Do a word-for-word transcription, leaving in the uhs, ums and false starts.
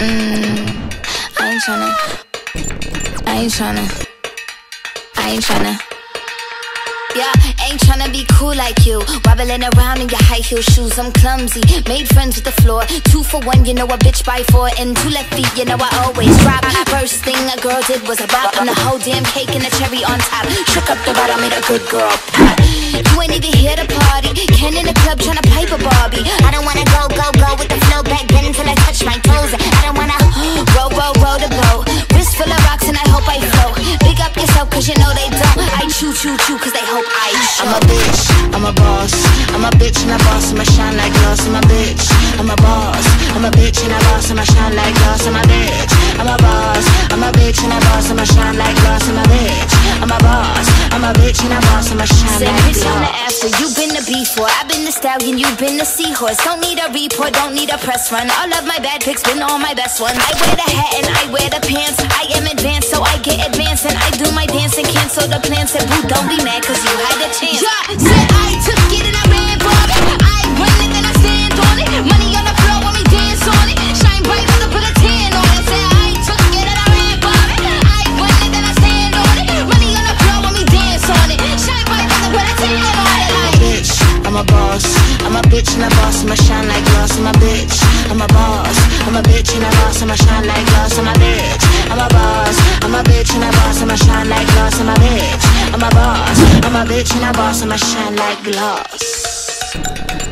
mm, I ain't tryna, I ain't tryna, I ain't tryna. Yeah, ain't tryna be cool like you, wobbling around in your high heel shoes. I'm clumsy, made friends with the floor. Two for one, you know a bitch by four. And two left feet, you know I always drop. First thing a girl did was a bop. I'm the whole damn cake and the cherry on top. Shook up the bottom, made a good girl pop. You ain't even here to party, Ken in the club tryna pipe a Barbie. I don't wanna go, go, go with the flow, back then until I touch my toes. I don't wanna roll, roll, roll to go. Wrist full of rocks and I hope I flow. Big up yourself cause you know they don't. I chew, chew, chew cause they hope I'm a bitch, I'm a boss, I'm a bitch and a boss, I'm a shine like glass. I'm a bitch, I'm a boss, I'm a bitch and a boss, I'm a shine like glass. I'm a bitch, I'm a boss, I'm a bitch and a boss, I'm a shine like glass. I'm a bitch, I'm a boss, I'm a bitch and a boss, I'm a shine like glass. Say bitch on the after, you've been the before. I've been the stallion, you've been the seahorse. Don't need a report, don't need a press run. All of my bad pics been all my best ones. I wear the hat and I wear the pants. I am advanced, so I get advanced and I do my dance and cancel the plans. And boo, don't be mad cause you had the chance. Yeah, said I took it and I ran for it. I win it and I stand on it. Money on the floor when we dance on it. Shine bright with a put a tan on it. Said I took it and I ran for it. I win it and I stand on it. Money on the floor when we dance on it. Shine bright with a put a tan on it. I'm a bitch, I'm a boss, I'm a bitch and a boss, I'm a shine like glass. I'm a bitch, I'm a boss, I'm a bitch and a boss, I'm a shine like glass. I'm a bitch, I'm a boss, I'm a bitch and a boss, I'm a shine like glass. I'm a bitch, I'm a boss, I'm a bitch and a boss, I'ma shine like glass.